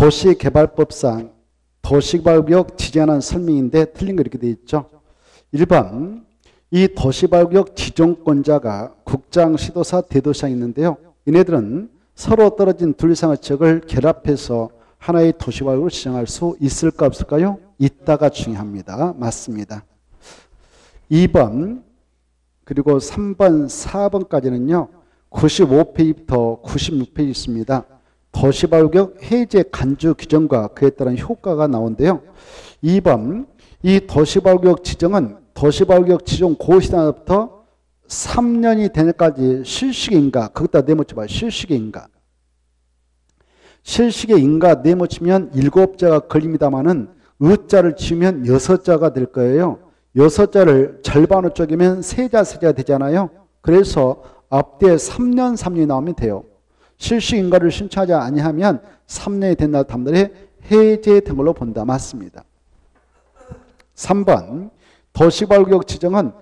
도시개발법상 도시개발구역 지정하는 설명인데 틀린 거 이렇게 되어 있죠. 1번, 이 도시개발구역 지정권자가 국장, 시도사, 대도시장이 있는데요. 이네들은 서로 떨어진 둘 이상의 지역을 결합해서 하나의 도시개발구역을 지정할 수 있을까 없을까요? 있다가 중요합니다. 맞습니다. 2번 그리고 3번, 4번까지는요. 95페이지부터 96페이지 있습니다. 도시개발구역 해제 간주 규정과 그에 따른 효과가 나오는데요. 2번, 이 도시개발구역 지정은 도시개발구역 지정 고시단부터 3년이 된 해까지 실시기인가, 거기다 내묻지 마요. 실시기인가. 실시기인가 내묻히면 7자가 걸립니다마는 의자를 지으면 6자가 될 거예요. 6자를 절반으로 쪼개면 3자 되잖아요. 그래서 앞뒤에 3년 3년이 나오면 돼요. 실시인가를 신청하지 아니하면 3년이 된 날 다음 날에 해제된 걸로 본다. 맞습니다. 3번 도시발구역 지정은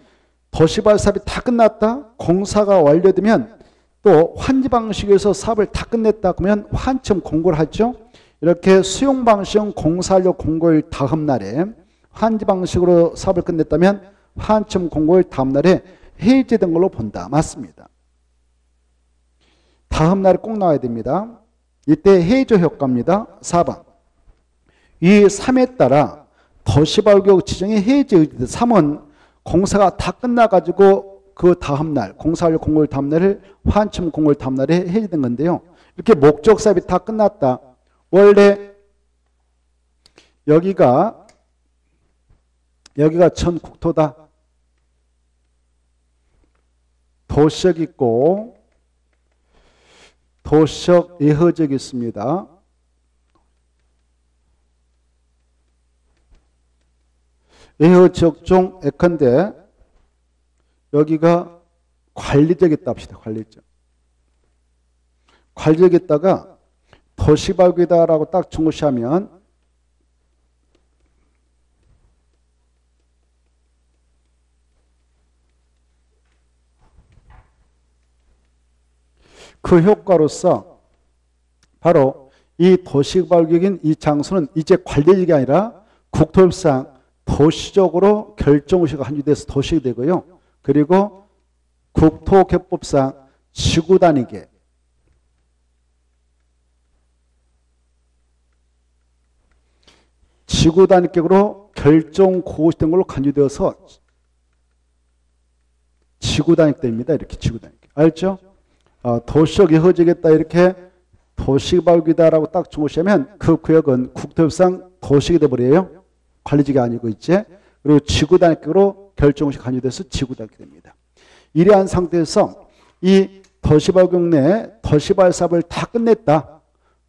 도시발 사업이 다 끝났다. 공사가 완료되면 또 환지 방식에서 사업을 다 끝냈다. 그러면 환청 공고를 하죠. 이렇게 수용 방식은 공사 완료 공고일 다음 날에 환지 방식으로 사업을 끝냈다면 환청 공고일 다음 날에 해제된 걸로 본다. 맞습니다. 다음 날에 꼭 나와야 됩니다. 이때 해제 효과입니다. 4번. 이 3에 따라 도시발구역 지정이 해제 의지다. 3은 공사가 다 끝나가지고 그 다음 날, 공사할 공고일 다음 날을 환청 공고일 다음 날에 해제된 건데요. 이렇게 목적 사업이 다 끝났다. 원래 여기가 전 국토다. 도시역 있고 도시역 예허지역이 있습니다. 예허지역 중 예컨대 여기가 관리지역이 있다 합시다. 관리지역. 관리지역이 있다가 도시발구이다라고 딱 중고시하면 그 효과로서 바로 이 도시개발구역인 이 장소는 이제 관리지역이 아니라 국토법상 도시적으로 결정의식이 한주돼서 도시가 되고요. 그리고 국토개법상 지구단위계 지구단위계로 결정고시된 걸로 간주되어서 지구단위계입니다. 이렇게 지구단위계 알죠? 도시적 예허지겠다 이렇게 도시개발구역이다라고 딱 중고시하면 그 구역은 국토법상 도시가 되어버려요. 관리지역이 아니고 이제 그리고 지구단위계로 결정식 간주돼서 지구단위계입니다. 이러한 상태에서 이 도시발구역 내 도시발 사업을 다 끝냈다.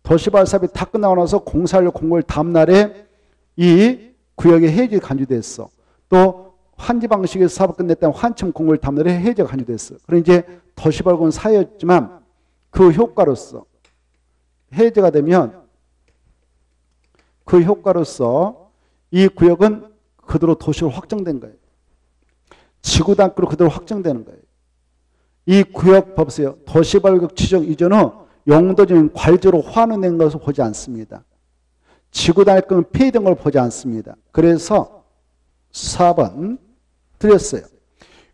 도시발 사업이 다 끝나고 나서 공사를 공고를 다음 날에 이 구역의 해제가 간주됐어. 또 환지 방식에서 사업 끝냈다면 환청 공고를 다음 날에 해제가 간주됐어. 그럼 이제 도시발구는 사였지만 그 효과로서 해제가 되면 그 효과로서 이 구역은 그대로 도시로 확정된 거예요. 지구단계로 그대로 확정되는 거예요. 이 구역 법세요. 도시발구역 지정 이전 후 용도적인 관리지로 환원된 것을 보지 않습니다. 지구단계는 폐해된 걸 보지 않습니다. 그래서 4번 틀렸어요.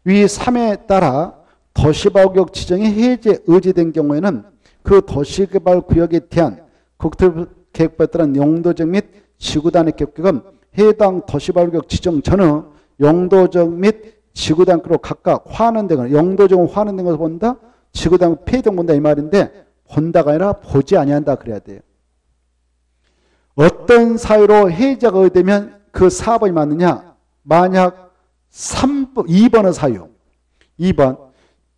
위 3에 따라 도시개발구역 지정이 해제 의제된 경우에는 그 도시개발구역에 대한 국토계획법에 따른 용도적 및 지구단위 계획은 해당 도시개발구역 지정 전후 용도적 및 지구단위로 각각 환원된 걸 용도적으로 환원된 것을 본다. 지구단위 폐해된 본다 이 말인데 본다가 아니라 보지 아니한다 그래야 돼요. 어떤 사유로 해제가 의되면 그 4번이 맞느냐? 만약 2번의 사유 2번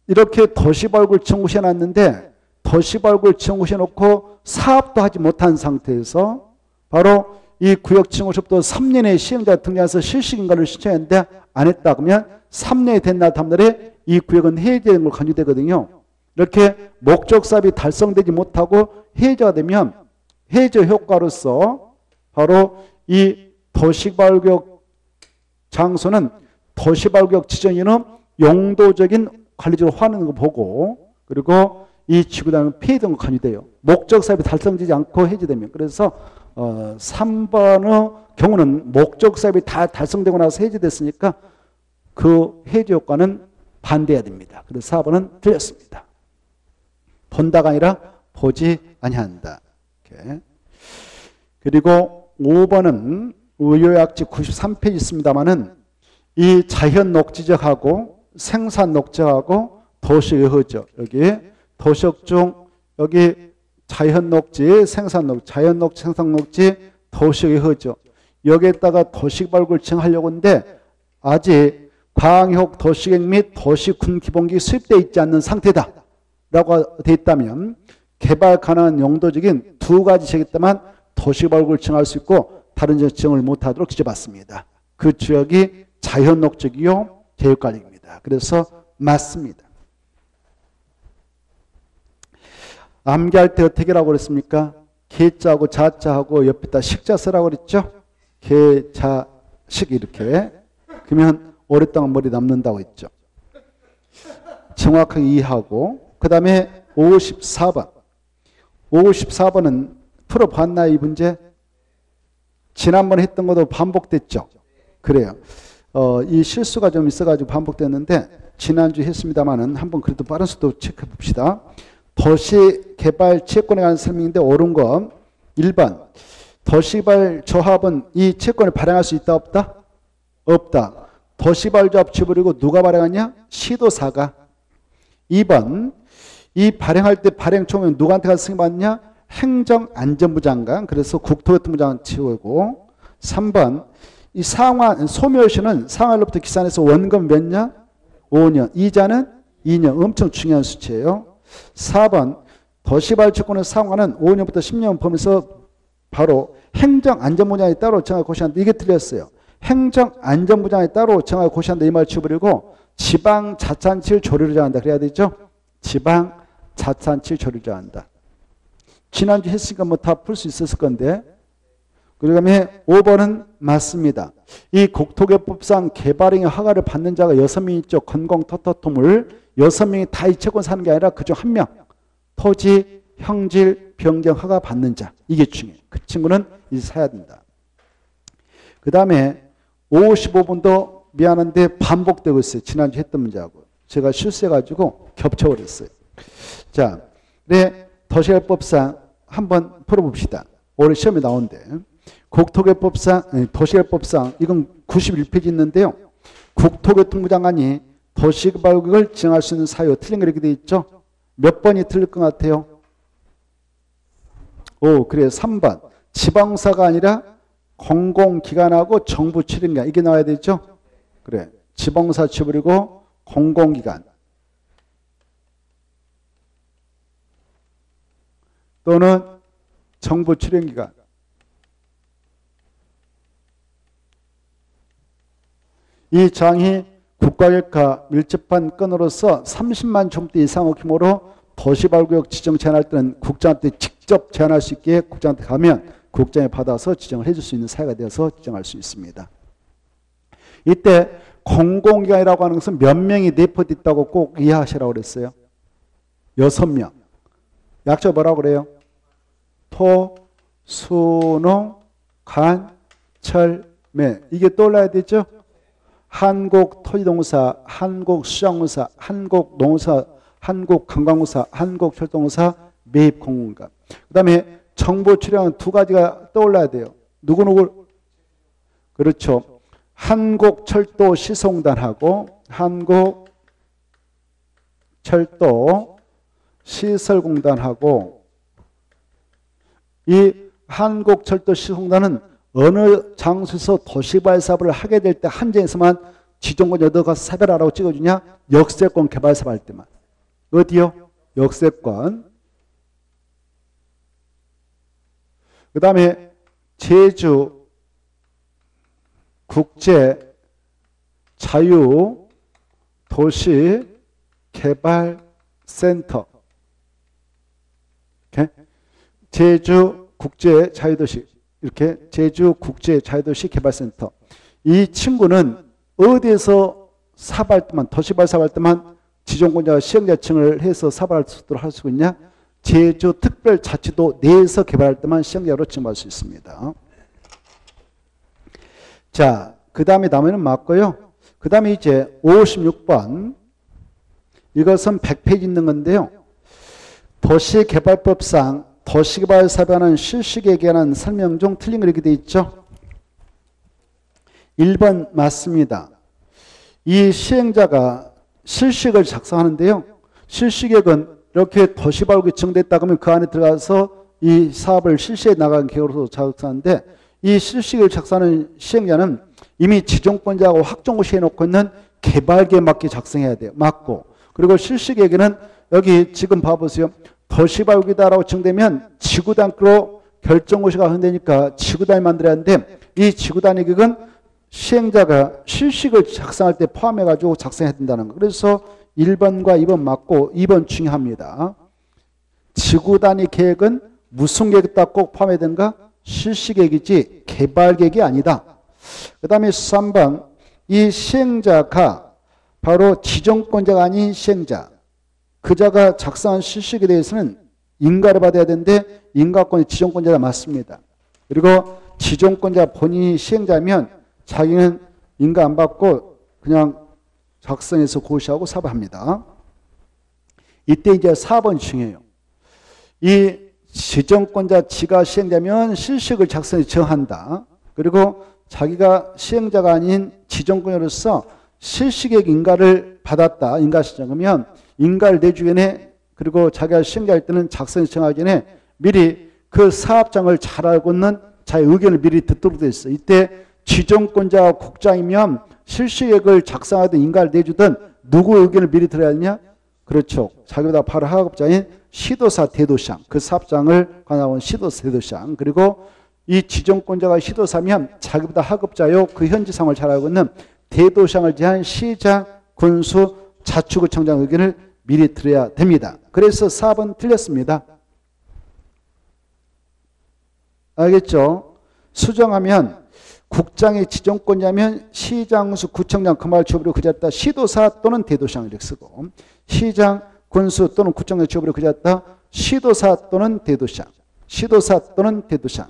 이렇게 도시발굴 청구시에 놨는데 도시발굴 청구시에 놓고 사업도 하지 못한 상태에서 바로 이 구역 청구시도 3년에 시행자가 등장해서 실시인가를 신청했는데 안 했다 그러면 3년이 된 날 다음 날에 이 구역은 해제된 걸 간주되거든요. 이렇게 목적 사업이 달성되지 못하고 해제가 되면 해제 효과로서 바로 이 도시발굴 장소는 도시발굴 지정인은 용도적인 관리지로 화하는 거 보고 그리고 이 지구당은 피해 등록 간주돼요. 목적 사업이 달성되지 않고 해제되면. 그래서 3번의 경우는 목적 사업이 다 달성되고 나서 해제됐으니까 그 해제 효과는 반대해야 됩니다. 그래서 4번은 틀렸습니다. 본다가 아니라 보지 아니한다. 이렇게. 그리고 5번은 의료약지 93페이지 있습니다만은 이 자연 녹지적하고 생산 녹지하고 도시의허적 여기 도시역 중 여기 자연 녹지 생산 녹지 자연 녹지 생산 녹지 도시의허적 여기에다가 도시개발구역을 하려고 하는데 아직 광역 도시계획 및 도시군 기본계획이 수립되어 있지 않는 상태다 라고 되어 있다면 개발 가능한 용도적인 두 가지 지역이 있다면 도시개발구역을 지정할 수 있고 다른 지역 지정을 못하도록 규제받습니다. 그 지역이 자연 녹지이요 제휴관리입니다. 그래서 맞습니다. 암기할 때 어떻게 라고 그랬습니까? 개자하고 자자하고 옆에다 식자 쓰라고 그랬죠? 개자식 이렇게 그러면 오랫동안 머리 남는다고 했죠. 정확하게 이해하고 그 다음에 54번 54번은 풀어봤나요? 이 문제 지난번에 했던 것도 반복됐죠? 그래요. 이 실수가 좀 있어가지고 반복됐는데 지난주에 했습니다만은 한번 그래도 빠른 수도 체크해 봅시다. 도시개발 채권에 관한 설명인데 옳은 건 1번 도시개발 조합은 이 채권을 발행할 수 있다 없다? 없다. 도시개발 조합 지불이고 누가 발행하냐? 시도사가. 2번 이 발행할 때 발행총은 누구한테 가서 승인받냐? 행정안전부 장관 그래서 국토교통부 장관 치우고 3번 이 상환 소멸시는 상환로부터 기산해서 원금 몇 년? 5년 이자는 2년 엄청 중요한 수치예요. 4번 도시발주권을 상환은 5년부터 10년 범위에서 바로 행정안전부 장관이 따로 정하고 고시한다 이게 틀렸어요. 행정안전부 장관이 따로 정하고 고시한다 이 말 치워버리고 지방자치단체를 조례를 정한다 그래야 되죠. 지방자치단체를 조례를 정한다. 지난주 했으니까 뭐 다 풀 수 있었을 건데 그 다음에 5번은 맞습니다. 이 국토개법상 개발행위 허가를 받는 자가 6명 있죠. 건공토토토물 6명이 다 이 채권 사는 게 아니라 그중 1명 토지, 형질, 변경 허가 받는 자 이게 중요해요. 그 친구는 이제 사야 된다. 그 다음에 55번도 미안한데 반복되고 있어요. 지난주 했던 문제하고 제가 실수해가지고 겹쳐버렸어요. 자, 네. 도시개발법상 한번 풀어봅시다. 올해 시험에 나온대. 국토개발법상, 도시개발법상 이건 91페이지 있는데요. 국토교통부 장관이 도시개발구역을 지정할 수 있는 사유 틀린 거 이렇게 돼 있죠. 몇 번이 틀릴 것 같아요? 오, 그래 3번. 지방사가 아니라 공공기관하고 정부 출입기관 이게 나와야 되죠. 그래. 지방사 치부리고 공공기관. 또는 정부 출연기관 이 장이 국가계획과 밀접한 건으로서 30만 종대 이상의 규모로 도시발구역 지정 제안할 때는 국장한테 직접 제안할 수 있게 국장한테 가면 국장이 받아서 지정을 해줄 수 있는 사회가 되어서 지정할 수 있습니다. 이때 공공기관이라고 하는 것은 몇 명이 내포돼 있다고 꼭 이해하시라고 그랬어요. 6명. 약자 뭐라고 그래요? 토, 수, 농, 간, 철, 매 이게 떠올라야 되죠? 한국토지공사, 한국수자공사, 한국농사, 한국관광공사, 한국철도공사, 매입공공관 그 다음에 정보 출연은 두 가지가 떠올라야 돼요. 누구누구? 그렇죠. 한국철도시공단하고 한국철도시설공단하고 이 한국철도시공단은 어느 장소에서 도시개발 사업을 하게 될 때 한정에서만 지정권 여도가 사별하라고 찍어주냐? 역세권 개발 사업 할 때만. 어디요? 역세권. 그 다음에 제주 국제 자유 도시 개발 센터. 오케이? 제주국제자유도시 이렇게 제주국제자유도시 개발센터 이 친구는 어디에서 사업할 때만 도시발 사업할 때만 지정권자와 시행자층을 해서 사발할 수 있도록 할 수 있냐? 제주특별자치도 내에서 개발할 때만 시행자로 지정할 수 있습니다. 자, 그 다음에 남에는 맞고요. 그 다음에 이제 56번. 이것은 100페이지 있는 건데요. 도시개발법상 도시개발 사업하는 실시계획에 관한 설명 중 틀린 걸 이렇게 되어 있죠. 1번 맞습니다. 이 시행자가 실시계획을 작성하는데요. 실시계획은 이렇게 도시개발구역이 지정됐다 그러면 그 안에 들어가서 이 사업을 실시해 나가는 계획으로 작성하는데, 이 실시계획을 작성하는 시행자는 이미 지정권자하고 확정고시해 놓고 있는 개발계획에 맞게 작성해야 돼요. 맞고. 그리고 실시계획에는 여기 지금 봐보세요. 도시발육이다라고 정되면 지구단위로 결정고시가 흔되니까 지구단위 만들어야 하는데, 이 지구단위 계획은 시행자가 실시계획을 작성할 때 포함해가지고 작성해야 된다는 거. 그래서 1번과 2번 맞고 2번 중요합니다. 지구단위 계획은 무슨 계획이다 꼭 포함해야 되는가? 실시계획이지 개발계획이 아니다. 그 다음에 3번, 이 시행자가 바로 지정권자가 아닌 시행자, 그자가 작성한 실시계획에 대해서는 인가를 받아야 되는데 인가권이 지정권자가 맞습니다. 그리고 지정권자 본인이 시행자면 자기는 인가 안 받고 그냥 작성해서 고시하고 사업합니다. 이때 이제 4번이 중요해요. 이 지정권자 지가 시행자면 실시계획을 작성해서 정한다. 그리고 자기가 시행자가 아닌 지정권자로서 실시계획 인가를 받았다. 인가 시정하면 인가를 내주기 전에, 그리고 자기가 시행자일 때는 작성 신청하기 전에 미리 그 사업장을 잘 알고 있는 자의 의견을 미리 듣도록 돼 있어. 이때 지정권자 국장이면 실시계획을 작성하든 인가를 내주든 누구 의견을 미리 들어야 하느냐? 그렇죠. 자기보다 바로 하급자인 시도사 대도시장, 그 사업장을 관할하는 시도사 대도시장, 그리고 이 지정권자가 시도사면 자기보다 하급자요 그 현지 상황을 잘 알고 있는 대도시장을 제한 시장, 군수, 자치구청장 의견을 미리 들어야 됩니다. 그래서 4번 틀렸습니다. 알겠죠? 수정하면 국장의 지정권자면 시장수 구청장 그 말 취업으로 그자다 시도사 또는 대도시장 이렇게 쓰고, 시장 군수 또는 구청장 취업으로 그자다 시도사 또는 대도시장, 시도사 또는 대도시장,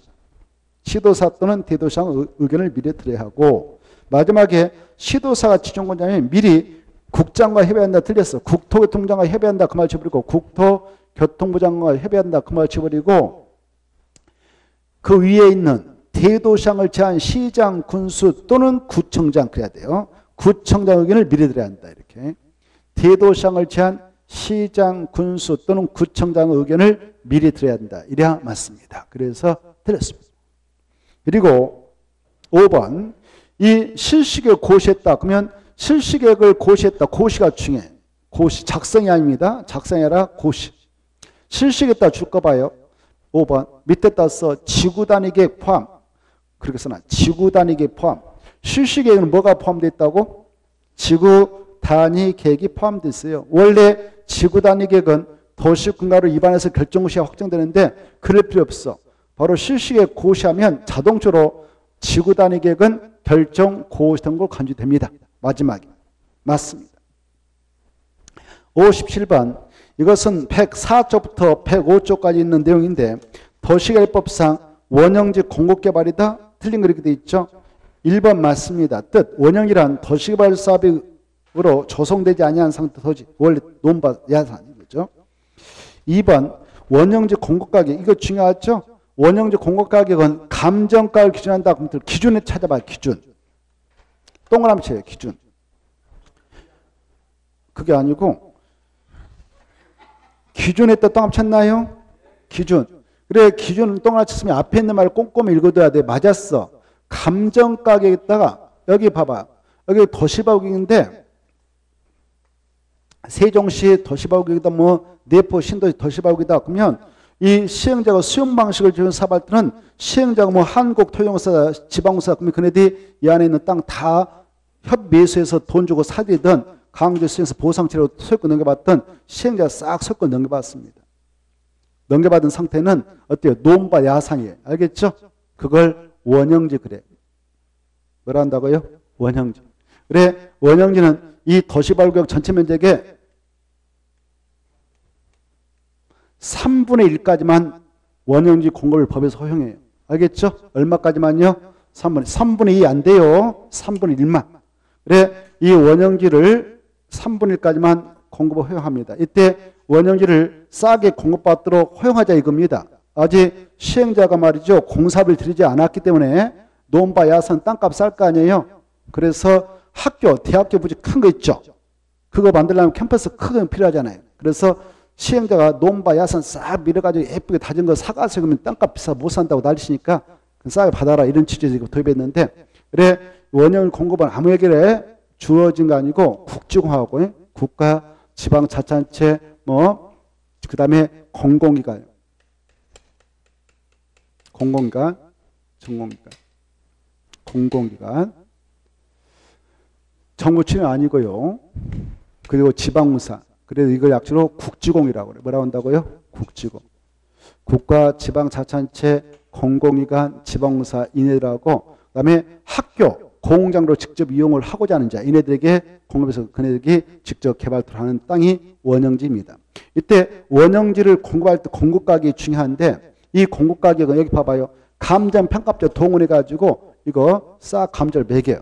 시도사 또는 대도시장 의견을 미리 들어야 하고, 마지막에 시도사가 지정권자면 미리 국장과 협의한다 틀렸어. 국토교통부장과 협의한다 그 말 쳐버리고, 국토교통부 장관과 협의한다 그 말 쳐버리고, 그 위에 있는 대도시장을 제한 시장, 군수 또는 구청장 그래야 돼요. 구청장 의견을 미리 들어야 한다 이렇게. 대도시장을 제한 시장, 군수 또는 구청장 의견을 미리 들어야 한다. 이래야 맞습니다. 그래서 틀렸습니다. 그리고 5번, 이 실시계획 고시했다 그러면 실시계획을 고시했다. 고시가 중요해. 고시. 작성이 아닙니다. 작성이 아니라 고시. 실시계획에다 줄까 봐요. 5번. 밑에 따서 지구단위계획 포함. 그렇게 써놔. 지구단위계획 포함. 실시계획은 뭐가 포함되어 있다고? 지구단위계획이 포함되어 있어요. 원래 지구단위계획은 도시공간으로 입안해서 결정고시가 확정되는데 그럴 필요 없어. 바로 실시계획 고시하면 자동적으로 지구단위계획은 결정고시 등으로 간주됩니다. 마지막에 맞습니다. 57번, 이것은 104조부터 105조까지 있는 내용인데 도시개발법상 원형지 공급개발이다 틀린 거 이렇게 돼 있죠. 1번 맞습니다. 뜻, 원형이란 도시개발 사업으로 조성되지 아니한 상태 토지, 원래 논밭 야산이죠. 2번, 원형지 공급가격, 이거 중요하죠. 원형지 공급가격은 감정가를 기준한다. 그럼 기준을 찾아봐요. 기준. 동그라미 쳐요. 기준. 그게 아니고 기준에다 동그라미 쳤나요? 기준. 그래, 기준을 동그라미 쳤으면 앞에 있는 말을 꼼꼼히 읽어둬야 돼. 맞았어. 감정가격에다가 여기 봐봐. 여기 도시발구역인데 세종시 도시발구역이다, 뭐 내포 신도시 도시발구역이다 그러면 이 시행자가 수용 방식을 지은 사업할 때는 시행자가 뭐 한국 토용사, 지방공사 그러면 그네들이 이 안에 있는 땅 다 협매수해서 돈 주고 사들이던 강제 수용해서 보상체로 섞어 넘겨봤던 시행자가 싹 섞어 넘겨봤습니다. 넘겨받은 상태는 어때요? 논밭 야산이에요. 알겠죠? 그걸 원형지 그래. 뭐라 한다고요? 원형지. 그래, 원형지는 이 도시발구역 전체 면적의 3분의 1까지만 원형지 공급을 법에서 허용해요. 알겠죠? 얼마까지만요? 3분의 2 안 돼요. 3분의 1만. 그래, 이 원형지를 3분의 1까지만 공급을 허용합니다. 이때 원형지를 싸게 공급받도록 허용하자 이겁니다. 아직 시행자가 말이죠, 공사비를 들이지 않았기 때문에 논밭, 야산, 땅값 쌀 거 아니에요. 그래서 학교, 대학교 부지 큰 거 있죠. 그거 만들려면 캠퍼스 크게 필요하잖아요. 그래서 시행자가 논밭, 야산 싹 밀어가지고 예쁘게 다진 거 사가서 그러면 땅값 비싸 못 산다고 난리치니까 싸게 받아라 이런 취지에서 도입했는데, 그래 원형 공급은 아무에게 주어진 거 아니고 국지공하고 국가, 지방 자치단체 뭐 그다음에 공공기관, 공공기관, 정부 측은 아니고요. 그리고 지방공사. 그래서 이걸 약주로 국지공이라고 그래. 뭐라고 한다고요? 국지공. 국가, 지방 자치단체, 공공기관, 지방공사 이네들하고 그다음에 학교, 공장으로 직접 이용을 하고자 하는 자, 이네들에게 공급해서 그네들이 직접 개발을 하는 땅이 원형지입니다. 이때 원형지를 공급할 때 공급 가격이 중요한데, 이 공급 가격은 여기 봐봐요. 감정 평가업자 동원해가지고 이거 싹 감정을 매겨요.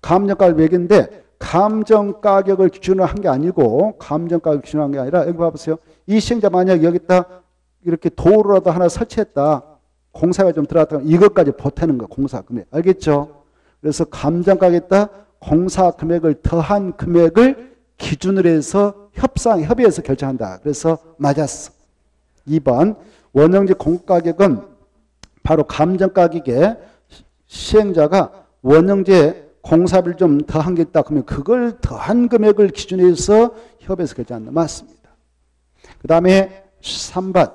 감정가격 매긴데 감정가격을 기준으로 한 게 아니고, 감정가격 기준으로 한 게 아니라 여기 봐보세요. 이 시행자 만약 여기다 이렇게 도로라도 하나 설치했다, 공사가 좀 들어갔다면 이것까지 보태는 거, 공사 금액. 알겠죠? 그래서 감정가격에다 공사 금액을 더한 금액을 기준으로 해서 협의해서 결정한다. 그래서 맞았어. 2번 원형지 공급가격은 바로 감정가격에 시행자가 원형지에 공사비를 좀 더한 게 있다 그러면 그걸 더한 금액을 기준으로 해서 협의해서 결정한다. 맞습니다. 그 다음에 3번,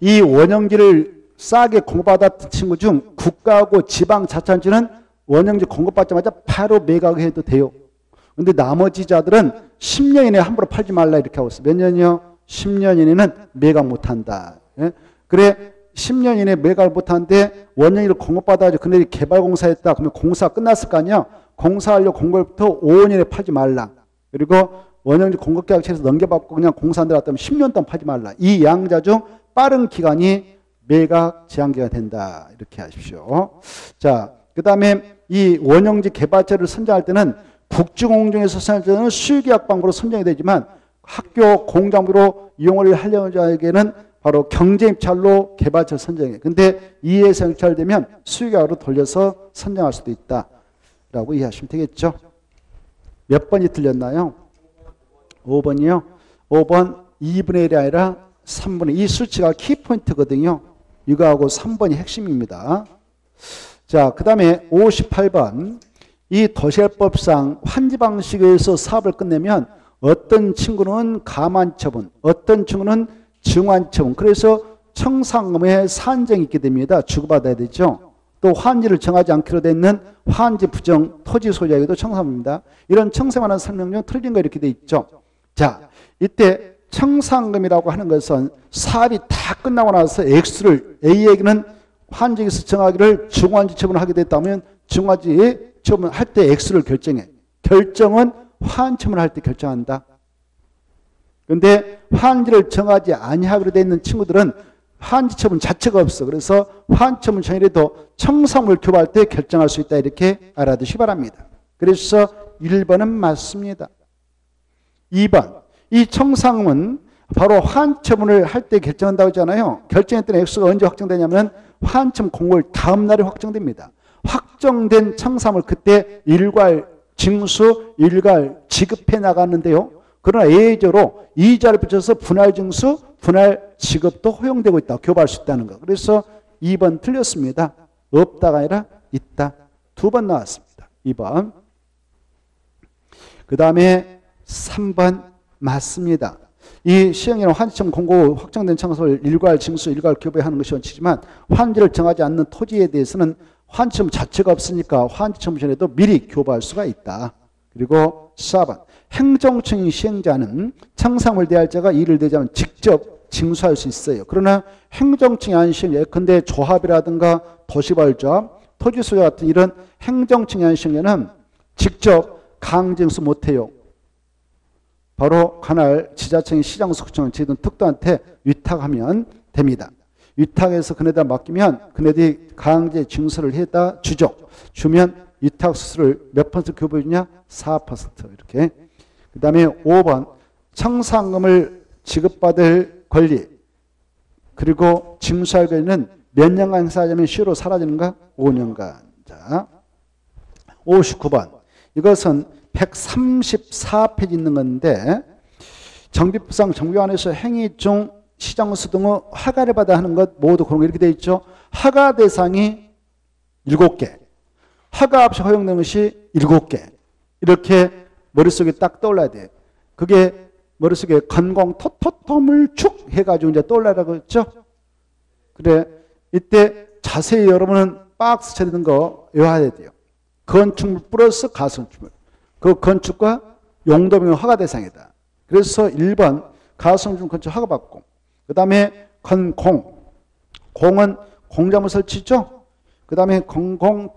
이 원형지를 싸게 공급받았던 친구 중 국가하고 지방자치단체는 원형지 공급받자마자 바로 매각해도 돼요. 근데 나머지 자들은 10년 이내에 함부로 팔지 말라 이렇게 하고 있어요. 몇 년이요? 10년 이내는 매각 못한다. 예? 그래 10년 이내 매각을 못하는데 원형지를 공급받아가지고 그네들이 개발공사했다 그러면 공사가 끝났을 거 아니야. 공사하려고 공급부터 5년 이내 팔지 말라. 그리고 원형지 공급계약체에서 넘겨받고 그냥 공사한 데 갔다 하면 10년 동안 팔지 말라. 이 양자 중 빠른 기간이 매각 제한기가 된다. 이렇게 하십시오. 자, 그 다음에 이 원형지 개발체를 선정할 때는 국지공 중에서 선정할 때는 수유계약 방법으로 선정이 되지만 학교 공장으로 이용을 하려는 자에게는 바로 경제입찰로 개발처를 선정해. 근데 이해에서 입찰되면 수익으로 돌려서 선정할 수도 있다라고 이해하시면 되겠죠. 몇 번이 틀렸나요? 5번이요. 5번 2분의 1이 아니라 3분의 2. 이 수치가 키포인트거든요. 이거하고 3번이 핵심입니다. 자, 그 다음에 58번. 이 도시계획법상 환지 방식에 의해서 사업을 끝내면 어떤 친구는 가만처분, 어떤 친구는 증환처분. 그래서 청산금의 산정이 있게 됩니다. 주고받아야 되죠. 또 환지를 정하지 않기로 돼 있는 환지 부정 토지 소유자에게도 청산금입니다. 이런 청산하는 설명은 틀린 거 이렇게 돼 있죠. 자, 이때 청산금이라고 하는 것은 사업이 다 끝나고 나서 X를 A에게는 환지에서 정하기를 증환지 처분하게 됐다면 증환지 처분할 때 X를 결정해. 결정은 환처분을 할 때 결정한다. 근데 환지를 정하지 아니하기로 돼 있는 친구들은 환지 처분 자체가 없어. 그래서 환지 처분 전이라도 청산물 교부할 때 결정할 수 있다. 이렇게 알아두시기 바랍니다. 그래서 1번은 맞습니다. 2번. 이 청산물은 바로 환지 처분을 할 때 결정한다고 했잖아요. 결정했던 액수가 언제 확정되냐면 환지 처분 공고일 다음 날에 확정됩니다. 확정된 청산물 그때 일괄 징수, 일괄 지급해 나갔는데요. 그러나 예외적으로 이자를 붙여서 분할 징수, 분할 지급도 허용되고 있다. 교부할 수 있다는 거. 그래서 2번 틀렸습니다. 없다가 아니라 있다. 2번 나왔습니다. 2번. 그 다음에 3번 맞습니다. 이 시행령 환지청 공고 확정된 청산을 일괄 징수, 일괄 교부하는 것이 원칙이지만 환지를 정하지 않는 토지에 대해서는 환지청 자체가 없으니까 환지청 전에도 미리 교부할 수가 있다. 그리고 4번. 행정청인 시행자는 청산물 대할자가 이를 대자면 직접 징수할 수 있어요. 그러나 행정청이 아닌 시행자, 예컨대 조합이라든가 도시발조합, 토지소유 같은 이런 행정청이 아닌 시행자는 직접 강징수 못해요. 바로 관할 지자체인 시장구청을 지든 특도한테 위탁하면 됩니다. 위탁해서 그네다 맡기면 그네들이 강제 징수를 해다 주죠. 주면 위탁 수수료를 몇 퍼센트 교부해 주냐? 4% 이렇게. 그 다음에 5번 청산금을 지급받을 권리 그리고 징수할 권리는 몇 년간 행사하자면 시효로 사라지는가? 5년간. 자, 59번 이것은 134페이지 있는 건데 정비법상 정교안에서 행위 중 시장수 등의 허가를 받아 하는 것 모두 그런 거 이렇게 되어 있죠. 허가 대상이 7개, 허가 없이 허용된 것이 7개 이렇게 머릿속에 딱 떠올라야 돼요. 그게 머릿속에 건공 토토톰을 축 해가지고 이제 떠올라라고 했죠. 그래 이때 자세히 여러분은 박스 차리는 거 외워야 돼요. 건축물 플러스 가성축물. 그 건축과 용도명 허가 대상이다. 그래서 1번 가성중 건축 허가받고 그 다음에 건공, 공은 공작물 설치죠. 그 다음에 건공,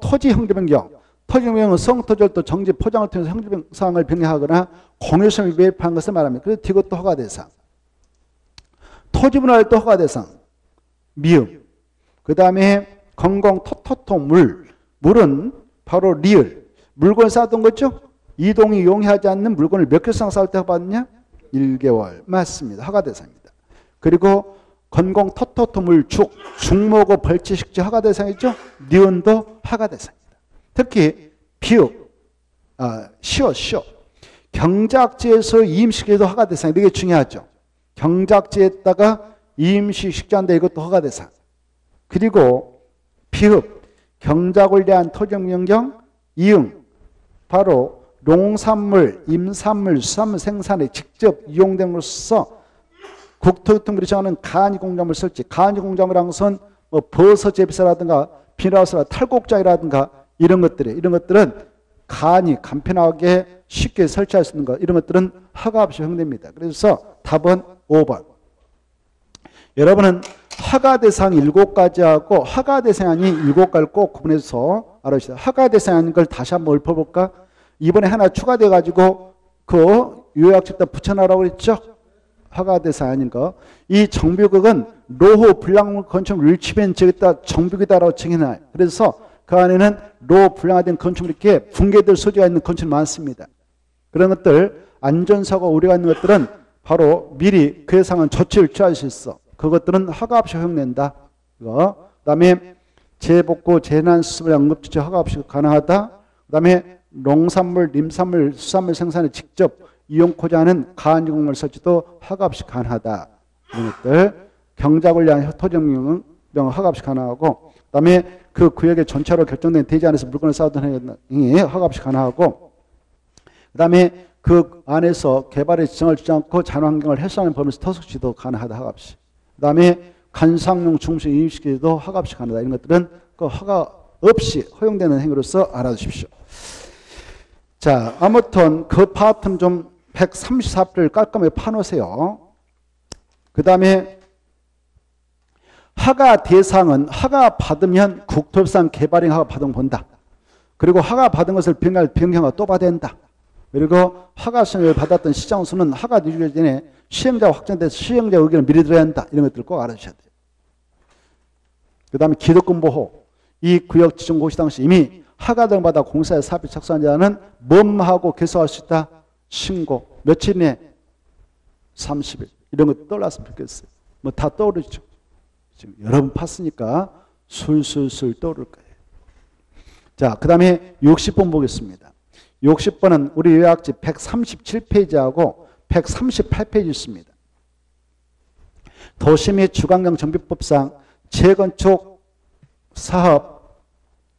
토지 형질 변경, 토지 변경은 성토절도 정지 포장을 통해서 형질 사항을 변경하거나 공유성을 위배한 것을 말합니다. 그래서 이것도 허가 대상, 토지 분할도 허가 대상, 미음, 그 다음에 건공, 물은 바로 리을, 물건 쌓았던 거죠? 이동이 용이하지 않는 물건을 몇 개 이상 쌓을 때 허가받느냐? 1개월. 맞습니다. 허가 대상입니다. 그리고 건공 토토토물축, 중목어 벌채식지 허가 대상이죠? 니은도 허가 대상입니다. 특히 비읍, 시옷, 경작지에서 임식지에도 허가 대상. 이게 중요하죠. 경작지에다가 임식식지한데 이것도 허가 대상. 그리고 비읍, 경작을 대한 토지변경, 이응, 바로 농산물, 임산물, 수산물 생산에 직접 이용됨으로써 국토교통부를 정하는 간이 공작물 설치, 간이 공작물이라는 것은 뭐 버섯 재배사라든가 비닐하우스라 탈곡장이라든가 이런 것들은 간이 간편하게 쉽게 설치할 수 있는 것, 이런 것들은 허가 없이 허용됩니다. 그래서 답은 5번. 여러분은 허가 대상 7가지하고 허가 대상이 아닌 7가지를 꼭 구분해서 알아주세요. 허가 대상이 아닌 걸 다시 한번 읊어볼까? 이번에 하나 추가돼가지고 그 요약집다 붙여놔라고 그랬죠? 허가 대상이 아닌 거. 이 정비구역은 로호 불량물 건축물 일치변 지역에다 정비구역이다라고 정해놔요. 그래서 그 안에는 로호 불량화된 건축물이 이렇게 붕괴될 소지가 있는 건축물이 많습니다. 그런 것들 안전사고 우려가 있는 것들은 바로 미리 그 예상은 조치를 취할 수 있어. 그것들은 허가 없이 허용된다. 이거. 그다음에 재복구 재난수습을 언급지지 허가 없이 가능하다. 그다음에 농산물, 임산물, 수산물 생산에 직접 이용코지 않은 가한지공물 설치도 허가 없이 가능하다. 이런 것들. 경작을 위한 토지용은 허가 없이 가능하고 그다음에 그 구역의 전체로 결정된 대지 안에서 물건을 쌓아둔 행위 허가 없이 가능하고 그다음에 그 안에서 개발의 지정을 주지 않고 자연환경을 해소하는 범위에서 토속지도 가능하다. 허가 없이. 그 다음에 관상용 중심 인식에도 허가 없이 가능하다. 이런 것들은 그 허가 없이 허용되는 행위로서 알아두십시오. 자, 아무튼 그 파트는 좀 134페이지를 깔끔하게 파놓으세요. 그 다음에 허가 대상은 허가 받으면 국토법상 개발행 허가 받은 거 본다. 그리고 허가 받은 것을 변경하고 또 받아야 된다. 그리고 허가 승인을 받았던 시장수는 허가 누리기 전에 시행자가 확정돼서 시행자 의견을 미리 들어야 한다. 이런 것들을 꼭 알아주셔야 돼요. 그 다음에 기득권 보호. 이 구역 지정 고시 당시 이미 허가 등받아 공사에 사업에 착수한 자는 뭐하고 계속할 수 있다. 신고. 며칠 내에 30일. 이런 것도 떠올랐으면 좋겠어요. 뭐 다 떠오르죠. 지금 여러 번 팠으니까 술술술 떠오를 거예요. 자, 그 다음에 60번 보겠습니다. 60번은 우리 요약집 137페이지하고 138페이지 있습니다. 도시및 주관경 정비법상 재건축 사업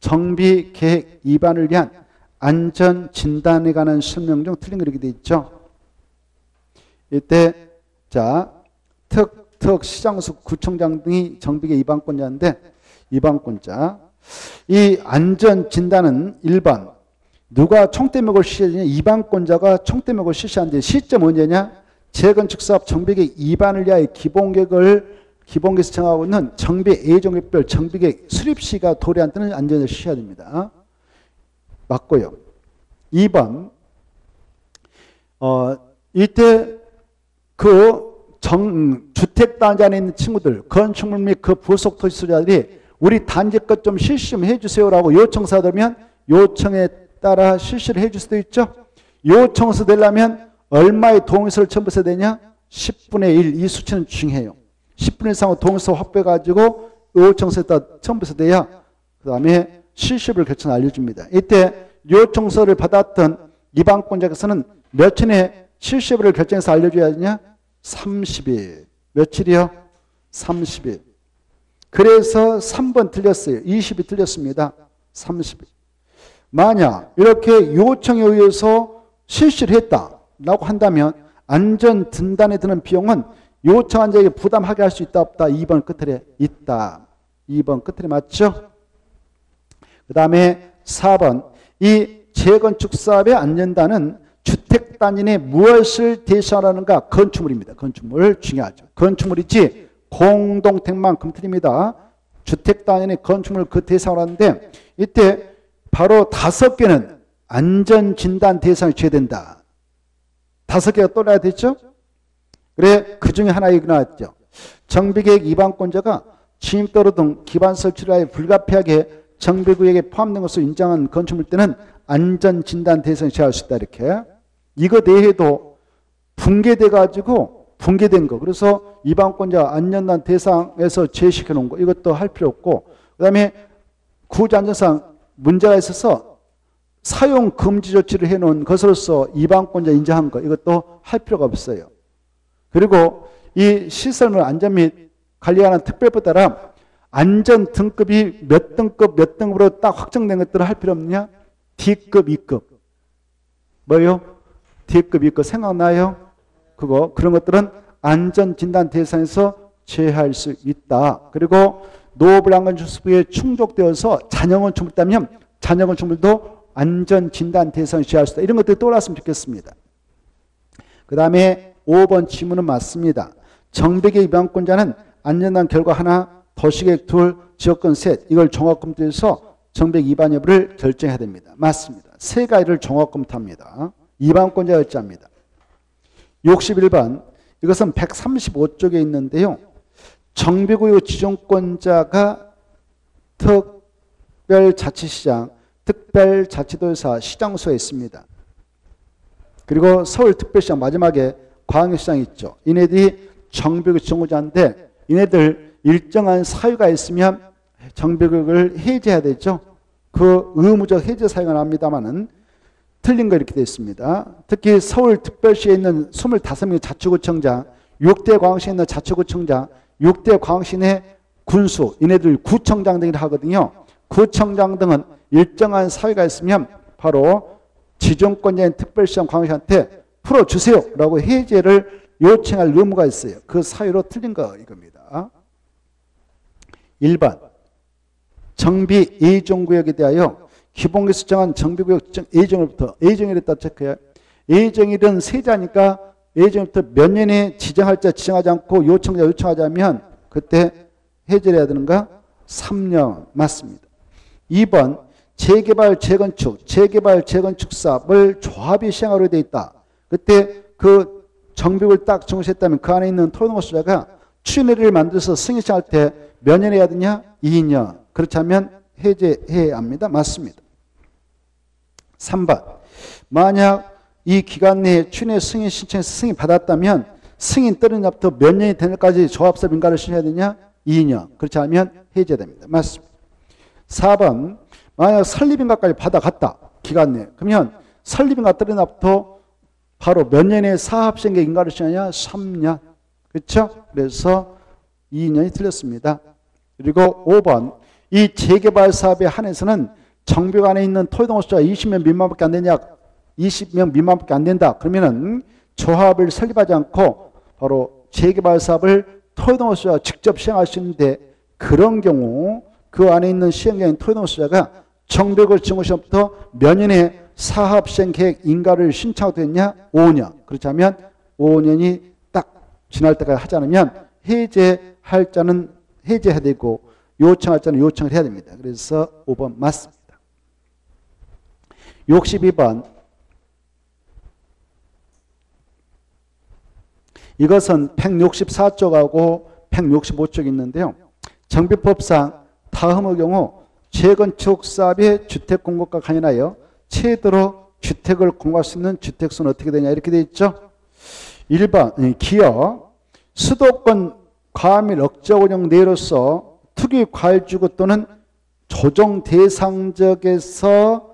정비 계획 위반을 위한 안전 진단에 관한 설명 중 틀린 거 이렇게 되어 있죠. 이때 자, 특 시장수 구청장 등이 정비계 위반권자인데 위반권자 이 안전 진단은 1번 누가 총대목을 실시하느냐? 위반권자가 총대목을 실시하는데 시점은 언제냐? 재건축사업 정비계획 위반을 위하여 기본계획에서 정하고 있는 정비의 A종류별 정비계획 수립 시가 도래한 때는 안전을 실시해야 됩니다. 맞고요. 2번 이때 그 주택 단지 안에 있는 친구들, 건축물 및 그 부속 토지소유자들이 우리 단지 것 좀 실시 좀 해주세요라고 요청서 들면 요청에 따라 실시를 해줄 수도 있죠. 요청서 되려면 얼마의 동의서를 첨부해야 되냐? 10분의 1, 이 수치는 중요해요. 10분 이상의 동의서 확보해가지고 요청서에 따라 첨부해야 돼야 그 다음에 실시를 결정 알려줍니다. 이때 요청서를 받았던 이방권자께서는 며칠에 실시를 결정해서 알려줘야 되냐? 30일. 며칠이요? 30일. 그래서 3번 틀렸어요. 20이 틀렸습니다. 30일. 만약 이렇게 요청에 의해서 실시를 했다라고 한다면 안전 진단에 드는 비용은 요청한 자에게 부담하게 할 수 있다 없다. 2번 끝에 있다. 2번 끝에 맞죠? 그 다음에 4번. 이 재건축 사업의 안전단은 주택 단지 내 무엇을 대신하라는가? 건축물입니다. 건축물 중요하죠. 건축물이지 공동택만큼 틀립니다. 주택 단지 내 건축물 그 대상하라는데 이때 바로 5개는 안전진단 대상이 제외된다. 5개가 떠나야 되죠. 그래 그 중에 하나 일어났죠. 정비계획 위반권자가 침입도로 등 기반 설치를 하여 불가피하게 정비구역에 포함된 것으로 인정한 건축물 때는 안전진단 대상이 제외할 수 있다. 이렇게 이거 내에도 붕괴돼가지고 붕괴된 거. 그래서 위반권자 안전단 대상에서 제외시켜 놓은 거. 이것도 할 필요 없고. 그다음에 구조 안전상 문제가 있어서 사용 금지 조치를 해놓은 것으로서 위반권자 인정한 거. 이것도 할 필요가 없어요. 그리고 이 시설물 안전 및 관리하는 특별법에 따라 안전 등급이 몇 등급 몇 등급으로 딱 확정된 것들을 할 필요 없느냐? D급, E급. 뭐요? D급, E급 생각나요? 그거 그런 것들은 안전 진단 대상에서 제외할 수 있다. 그리고 노후불안 건축수에 충족되어서 잔여건축물 있다면 잔여건축물도 안전 진단 대상에 제외할 수 있다. 이런 것들 떠올랐으면 좋겠습니다. 그 다음에 5번 지문은 맞습니다. 정비계획 위반권자는 안전단 결과 하나, 도시계획 둘, 지역권 셋, 이걸 종합검토해서 정비계획 위반 여부를 결정해야 됩니다. 맞습니다. 세 가지를 종합검토합니다. 위반권자가 결정합니다. 61번, 이것은 135쪽에 있는데요. 정비구역 지정권자가 특별자치시장, 특별자치도에서 시장소에 있습니다. 그리고 서울특별시장 마지막에 광역시장이 있죠. 얘네들이 정비구역 지정권자인데 얘네들 일정한 사유가 있으면 정비구역을 해제해야 되죠. 그 의무적 해제 사유가 납니다만은 틀린 거 이렇게 되어 있습니다. 특히 서울특별시에 있는 25명의 자치구청장, 6대 광역시에 있는 자치구청장, 6대 광역시 내 군수, 얘네들 구청장 등이라 하거든요. 구청장 등은 일정한 사유가 있으면 바로 지정권자인 특별시장 광역시한테 풀어주세요라고 해제를 요청할 의무가 있어요. 그 사유로 틀린 거 이겁니다. 1번 정비 예정구역에 대하여 기본계획 수정한 정비구역 예정일부터 예정일에다 체크해요. 예정일은 세자니까 예정일부터 몇 년에 지정할지 지정하지 않고 요청자 요청하자면 그때 해제해야 되는가? 3년 맞습니다. 2번 재개발 재건축 사업을 조합이 시행하려 되어 있다. 그때 그 정비구역을 딱 정시했다면 그 안에 있는 토론호수자가 추진회를 만들어서 승인 시행할 때 몇 년 해야 되냐? 2년. 그렇다면 해제해야 합니다. 맞습니다. 3번. 만약 이 기간 내에 추진회 승인 신청해서 승인 받았다면 승인 떨어진 날부터 몇 년이 되는 날까지 조합사 민가를 신청해야 되냐? 2년. 그렇다면 해제됩니다. 맞습니다. 4번. 만약 설립인가까지 받아갔다. 기간 내에. 그러면 설립인가 떨어진 날부터 바로 몇 년에 사업시행계 인가를 신청하냐? 3년. 그렇죠? 그래서 2년이 틀렸습니다. 그리고 5번 이 재개발 사업에 한해서는 정비구 안에 있는 토지당 숫자가 20명 미만밖에 안 되냐? 20명 미만밖에 안 된다. 그러면은 조합을 설립하지 않고 바로 재개발 사업을 토지당 숫자가 직접 시행할 수 있는데 그런 경우 그 안에 있는 시행계획인 토지당 숫자가 정비구 지정시부터 몇 년에 사업 시행 계획 인가를 신청하게 됐냐? 5년. 그렇다면 5년이 지날 때까지 하지 않으면 해제할 자는 해제해야 되고 요청할 자는 요청을 해야 됩니다. 그래서 5번 맞습니다. 62번 이것은 164쪽하고 165쪽이 있는데요. 정비법상 다음의 경우 재건축 사업의 주택 공급과 관련하여 최대로 주택을 공급할 수 있는 주택수는 어떻게 되냐 이렇게 돼 있죠. 1번 기어 수도권 과밀 억제 운영 내로서 투기 과일주구 또는 조정 대상 지역에서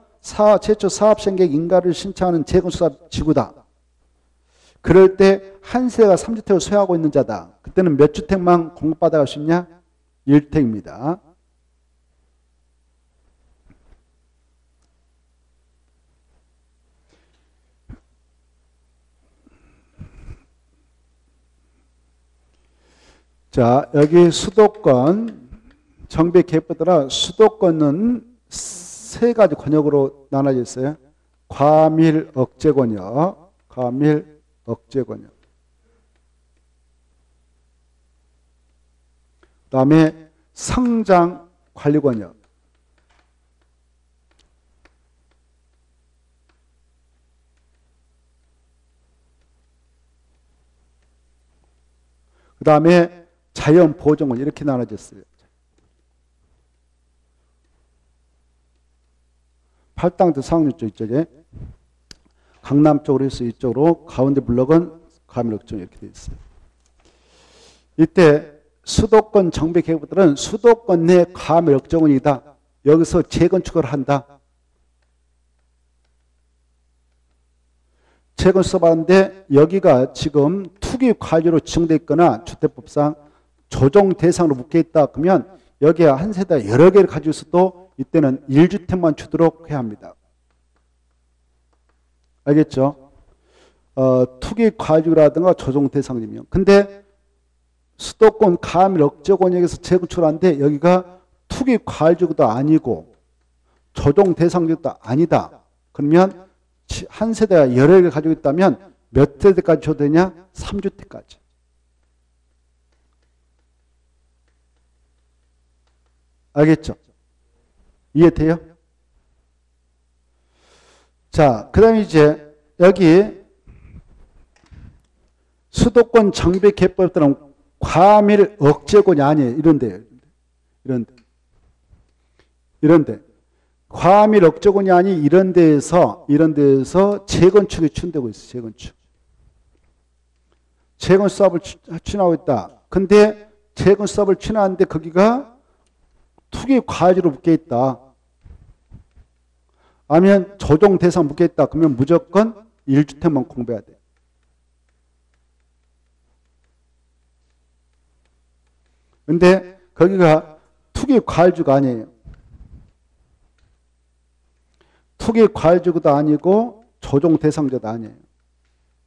최초 사업생계획 인가를 신청하는 재건축 지구다. 그럴 때 한 세대가 3주택을 소유하고 있는 자다. 그때는 몇 주택만 공급받아 갈 수 있냐? 1주택입니다. 자, 여기 수도권 정비 계획에 따라 수도권은 세 가지 권역으로 나눠져 있어요. 과밀 억제 권역, 과밀 억제 권역. 그다음에 성장 관리 권역. 그다음에 자연 보존권 이렇게 나눠졌어요. 팔당도 상류 쪽 이쪽에 강남 쪽으로 해서 이쪽으로 가운데 블록은 과밀억제 이렇게 돼 있어요. 이때 수도권 정비 계획들은 수도권 내 과밀억제군이다. 여기서 재건축을 한다. 재건축을 하는데 여기가 지금 투기 과일로 지정돼 있거나 주택법상 조정 대상으로 묶여 있다 그러면 여기에 한 세대 여러 개를 가지고 있어도 이때는 1주택만 주도록 해야 합니다. 알겠죠? 투기 과주라든가 조정 대상이면. 근데 수도권 과밀 억제 권역에서 재건축을 하는데 여기가 투기 과주도 아니고 조정 대상도 아니다. 그러면 한 세대가 여러 개를 가지고 있다면 몇 세대까지 줘도 되냐? 3주택까지. 알겠죠? 이해돼요? 자, 그 다음에 이제 여기 수도권 정비 계획법에 따른 과밀 억제권이 아니에요. 이런데 과밀 억제권이 아닌 이런 데에서 재건축이 추진되고 있어요. 재건축 사업을 추진하고 있다. 근데 재건축 사업을 추진하는데 거기가 투기 과유지로 묶여있다. 아니면 조정 대상 묶여있다. 그러면 무조건 1주택만 공부해야 돼. 근데 거기가 투기 과유지가 아니에요. 투기 과유지도 아니고 조정 대상자도 아니에요.